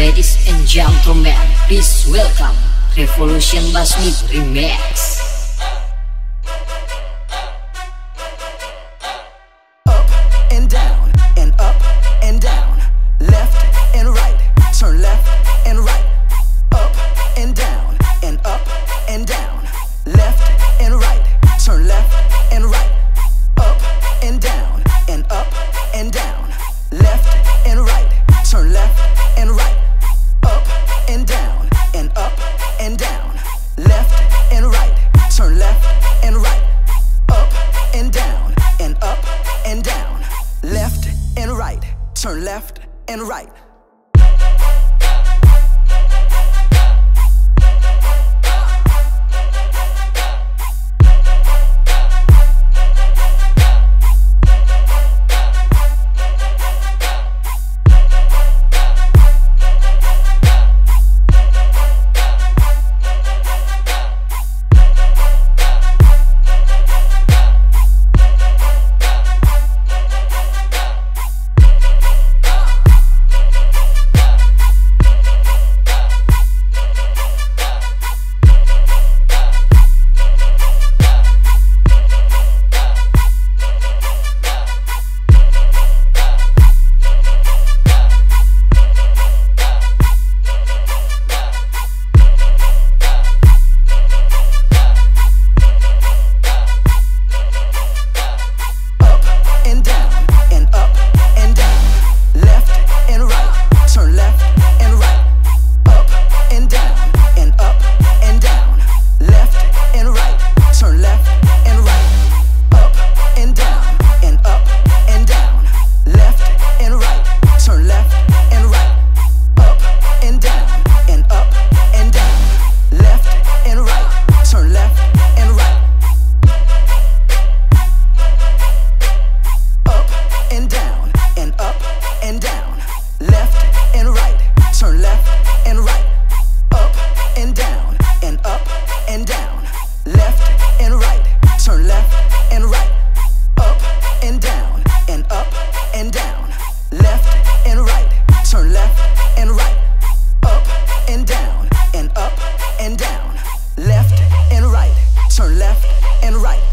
Ladies and gentlemen, please welcome Revolution Basmi Remix. Up and down, left and right, turn left and right. Up and down, and up and down, left and right, turn left and right. Up and down, and up and down, left and right, turn left and right. Up and down, and up and down, left and right, turn left and right. Up and down, and up and down, left and right, turn left and right. Down and up and down, left and right, turn left and right.